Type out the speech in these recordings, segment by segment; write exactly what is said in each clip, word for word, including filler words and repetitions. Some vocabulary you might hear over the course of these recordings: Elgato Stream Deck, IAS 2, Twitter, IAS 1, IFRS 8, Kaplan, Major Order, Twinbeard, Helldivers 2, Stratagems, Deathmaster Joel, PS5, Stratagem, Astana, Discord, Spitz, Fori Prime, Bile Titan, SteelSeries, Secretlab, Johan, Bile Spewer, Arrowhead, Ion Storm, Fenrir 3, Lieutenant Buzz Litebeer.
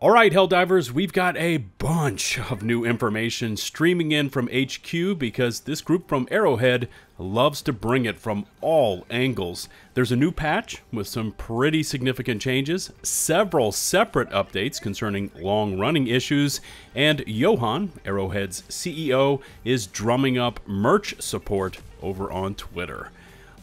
All right, Helldivers, we've got a bunch of new information streaming in from H Q because this group from Arrowhead loves to bring it from all angles. There's a new patch with some pretty significant changes, several separate updates concerning long-running issues, and Johan, Arrowhead's C E O, is drumming up merch support over on Twitter.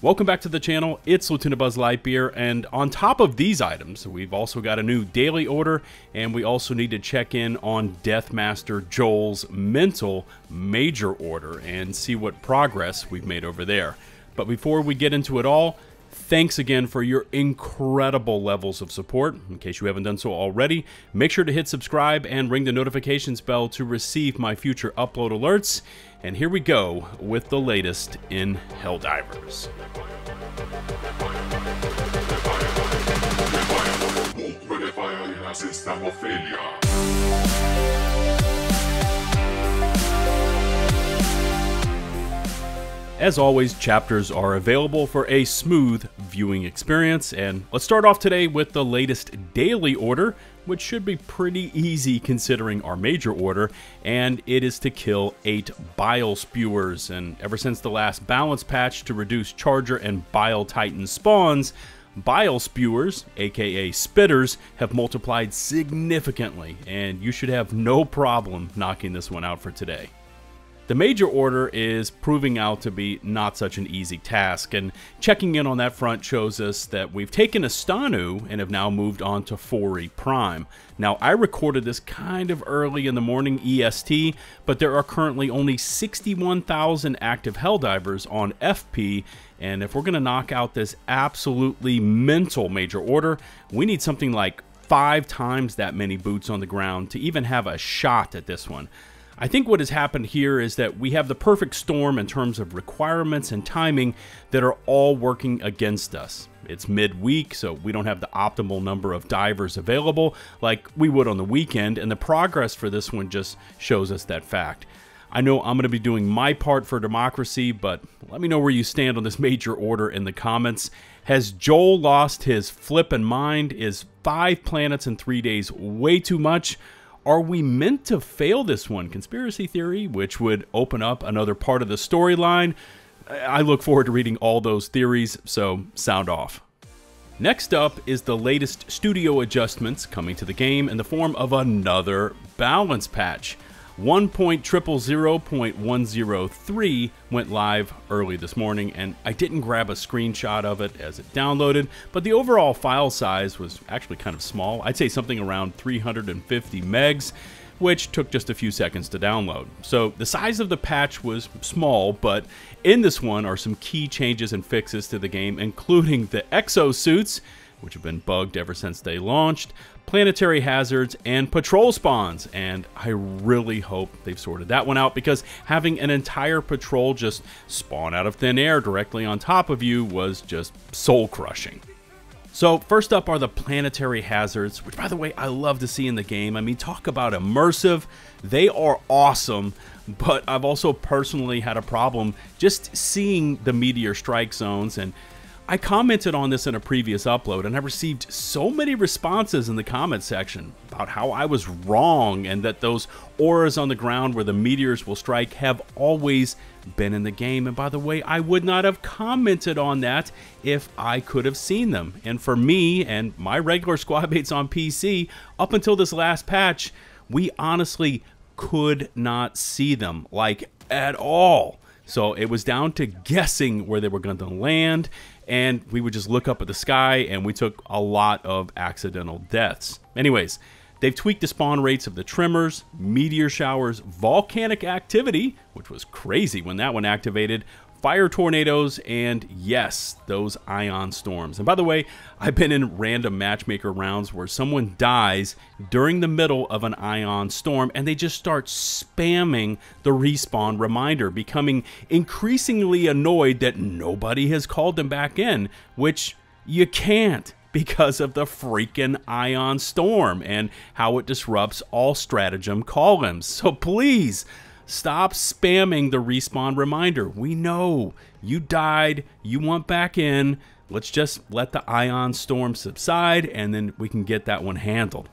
Welcome back to the channel, it's Lieutenant Buzz Litebeer, and on top of these items, we've also got a new daily order, and we also need to check in on Deathmaster Joel's mental major order and see what progress we've made over there. But before we get into it all, thanks again for your incredible levels of support. In case you haven't done so already, make sure to hit subscribe and ring the notifications bell to receive my future upload alerts. And here we go with the latest in Helldivers. As always, chapters are available for a smooth viewing experience, and let's start off today with the latest daily order, which should be pretty easy considering our major order, and it is to kill eight Bile Spewers. And ever since the last balance patch to reduce Charger and Bile Titan spawns, Bile Spewers, aka Spitters, have multiplied significantly, and you should have no problem knocking this one out for today. The major order is proving out to be not such an easy task, and checking in on that front shows us that we've taken Astana and have now moved on to Fori Prime. Now, I recorded this kind of early in the morning E S T, but there are currently only sixty-one thousand active Helldivers on F P, and if we're going to knock out this absolutely mental major order, we need something like five times that many boots on the ground to even have a shot at this one. I think what has happened here is that we have the perfect storm in terms of requirements and timing that are all working against us. It's midweek, so we don't have the optimal number of divers available like we would on the weekend, and the progress for this one just shows us that fact. I know I'm going to be doing my part for democracy, but let me know where you stand on this major order in the comments. Has Joel lost his flippin' mind? Is five planets in three days way too much? Are we meant to fail this one? Conspiracy theory, which would open up another part of the storyline. I look forward to reading all those theories, so sound off. Next up is the latest studio adjustments coming to the game in the form of another balance patch. one point zero zero zero point one zero three went live early this morning, and I didn't grab a screenshot of it as it downloaded, but the overall file size was actually kind of small. I'd say something around three hundred fifty megs, which took just a few seconds to download. So the size of the patch was small, but in this one are some key changes and fixes to the game, including the exosuits, which have been bugged ever since they launched, planetary hazards, and patrol spawns. And I really hope they've sorted that one out, because having an entire patrol just spawn out of thin air directly on top of you was just soul-crushing. So first up are the planetary hazards, which, by the way, I love to see in the game. I mean, talk about immersive. They are awesome, but I've also personally had a problem just seeing the meteor strike zones, and I commented on this in a previous upload, and I received so many responses in the comment section about how I was wrong and that those auras on the ground where the meteors will strike have always been in the game. And by the way, I would not have commented on that if I could have seen them. And for me and my regular squad mates on P C, up until this last patch, we honestly could not see them, like, at all. So it was down to guessing where they were going to land, and we would just look up at the sky, and we took a lot of accidental deaths. Anyways, they've tweaked the spawn rates of the tremors, meteor showers, volcanic activity, which was crazy when that one activated, fire tornadoes, and yes, those ion storms. And by the way, I've been in random matchmaker rounds where someone dies during the middle of an ion storm, and they just start spamming the respawn reminder, becoming increasingly annoyed that nobody has called them back in, which you can't because of the freaking ion storm and how it disrupts all Stratagem call-ins. So please, stop spamming the respawn reminder. We know you died, you want back in. Let's just let the ion storm subside, and then we can get that one handled.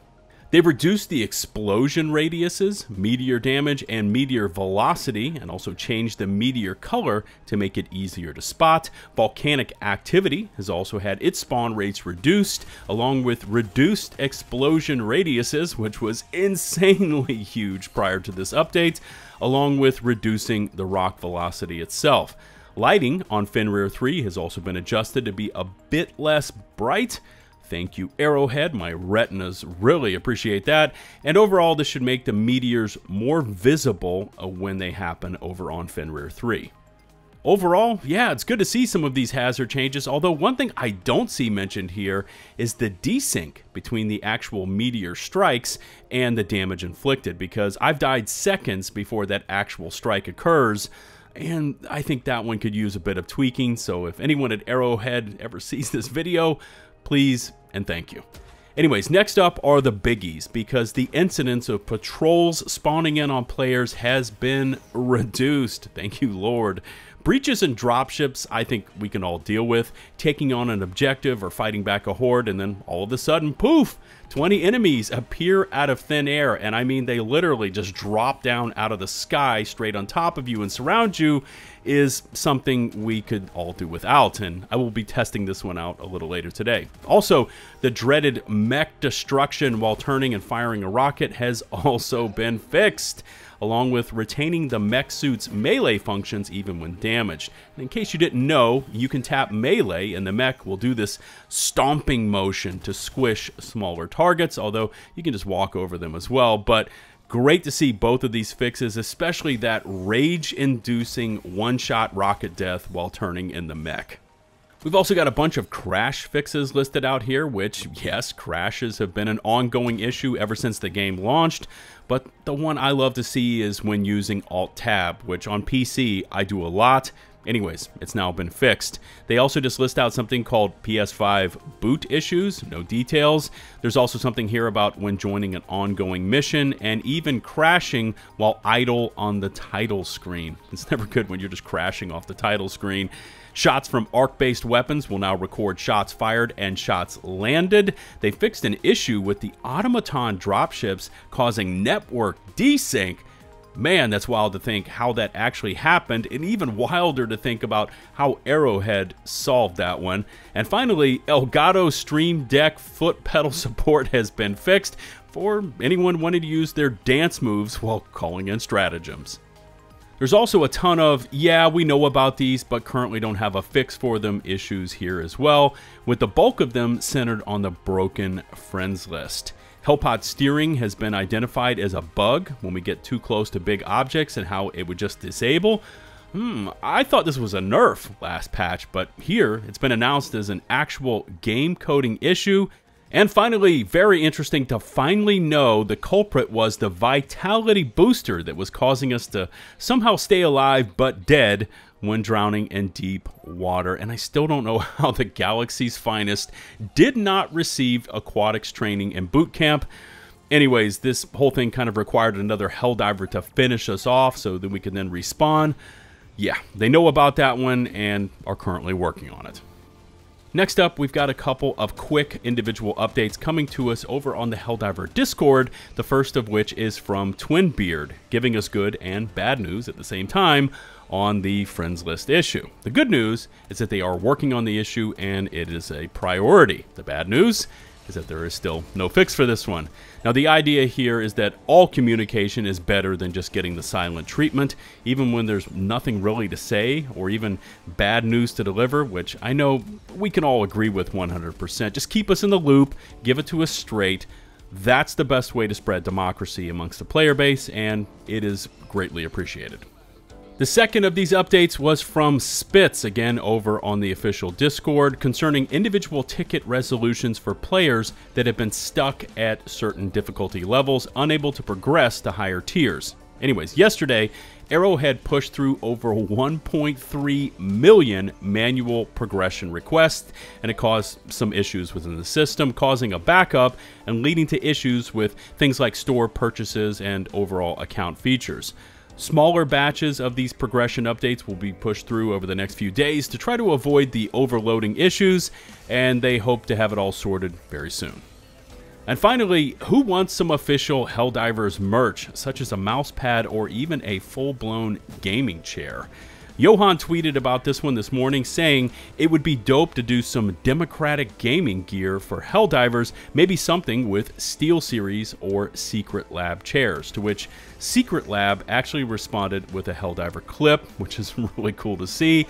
They've reduced the explosion radiuses, meteor damage, and meteor velocity, and also changed the meteor color to make it easier to spot. Volcanic activity has also had its spawn rates reduced, along with reduced explosion radiuses, which was insanely huge prior to this update, along with reducing the rock velocity itself. Lighting on Fenrir three has also been adjusted to be a bit less bright. Thank you, Arrowhead. My retinas really appreciate that. And overall, this should make the meteors more visible when they happen over on Fenrir three. Overall, yeah, it's good to see some of these hazard changes, although one thing I don't see mentioned here is the desync between the actual meteor strikes and the damage inflicted, because I've died seconds before that actual strike occurs. And I think that one could use a bit of tweaking, so if anyone at Arrowhead ever sees this video, please and thank you. Anyways, next up are the biggies, because the incidence of patrols spawning in on players has been reduced. Thank you, Lord. Breaches and dropships, I think we can all deal with. Taking on an objective or fighting back a horde, and then all of a sudden, poof, twenty enemies appear out of thin air. And I mean, they literally just drop down out of the sky straight on top of you and surround you, is something we could all do without. And I will be testing this one out a little later today. Also, the dreaded mech destruction while turning and firing a rocket has also been fixed, along with retaining the mech suit's melee functions even when damaged. And in case you didn't know, you can tap melee and the mech will do this stomping motion to squish smaller targets, although you can just walk over them as well. But great to see both of these fixes, especially that rage-inducing one-shot rocket death while turning in the mech. We've also got a bunch of crash fixes listed out here, which, yes, crashes have been an ongoing issue ever since the game launched, but the one I love to see is when using Alt-Tab, which on P C I do a lot. Anyways, it's now been fixed. They also just list out something called P S five boot issues, no details. There's also something here about when joining an ongoing mission and even crashing while idle on the title screen. It's never good when you're just crashing off the title screen. Shots from arc-based weapons will now record shots fired and shots landed. They fixed an issue with the automaton dropships causing network desync. Man, that's wild to think how that actually happened, and even wilder to think about how Arrowhead solved that one. And finally, Elgato Stream Deck foot pedal support has been fixed for anyone wanting to use their dance moves while calling in stratagems. There's also a ton of, yeah, we know about these, but currently don't have a fix for them issues here as well, with the bulk of them centered on the broken friends list. Hellpot steering has been identified as a bug when we get too close to big objects and how it would just disable. Hmm, I thought this was a nerf last patch, but here it's been announced as an actual game coding issue. And finally, very interesting to finally know the culprit was the vitality booster that was causing us to somehow stay alive but dead when drowning in deep water. And I still don't know how the Galaxy's Finest did not receive aquatics training in boot camp. Anyways, this whole thing kind of required another Helldiver to finish us off so that we could then respawn. Yeah, they know about that one and are currently working on it. Next up, we've got a couple of quick individual updates coming to us over on the Helldiver Discord, the first of which is from Twinbeard, giving us good and bad news at the same time on the friends list issue. The good news is that they are working on the issue and it is a priority. The bad news is that there is still no fix for this one. Now, the idea here is that all communication is better than just getting the silent treatment, even when there's nothing really to say or even bad news to deliver, which I know we can all agree with one hundred percent. Just keep us in the loop, give it to us straight. That's the best way to spread democracy amongst the player base, and it is greatly appreciated. The second of these updates was from Spitz, again over on the official Discord, concerning individual ticket resolutions for players that have been stuck at certain difficulty levels, unable to progress to higher tiers. Anyways, yesterday, Arrowhead pushed through over one point three million manual progression requests, and it caused some issues within the system, causing a backup and leading to issues with things like store purchases and overall account features. Smaller batches of these progression updates will be pushed through over the next few days to try to avoid the overloading issues, and they hope to have it all sorted very soon. And finally, who wants some official Helldivers merch, such as a mouse pad or even a full-blown gaming chair? Johan tweeted about this one this morning, saying it would be dope to do some democratic gaming gear for Helldivers, maybe something with SteelSeries or Secretlab chairs, to which Secretlab actually responded with a Helldiver clip, which is really cool to see.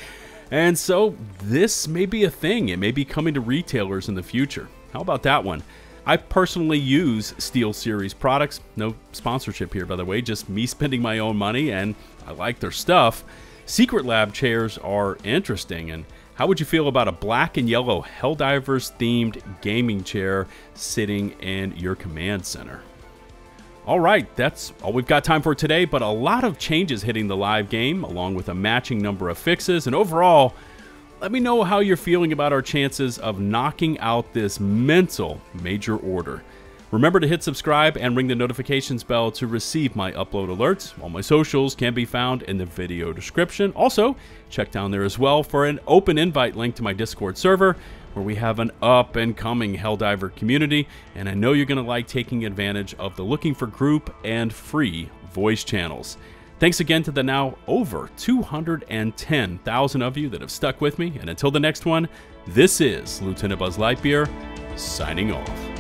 And so this may be a thing. It may be coming to retailers in the future. How about that one? I personally use SteelSeries products. No sponsorship here, by the way, just me spending my own money, and I like their stuff. Secretlab chairs are interesting, and how would you feel about a black and yellow Helldivers themed gaming chair sitting in your command center? All right, that's all we've got time for today, but a lot of changes hitting the live game, along with a matching number of fixes, and overall, let me know how you're feeling about our chances of knocking out this mental major order. Remember to hit subscribe and ring the notifications bell to receive my upload alerts. All my socials can be found in the video description. Also, check down there as well for an open invite link to my Discord server, where we have an up-and-coming Helldiver community, and I know you're going to like taking advantage of the looking for group and free voice channels. Thanks again to the now over two hundred ten thousand of you that have stuck with me. And until the next one, this is Lieutenant Buzz Litebeer, signing off.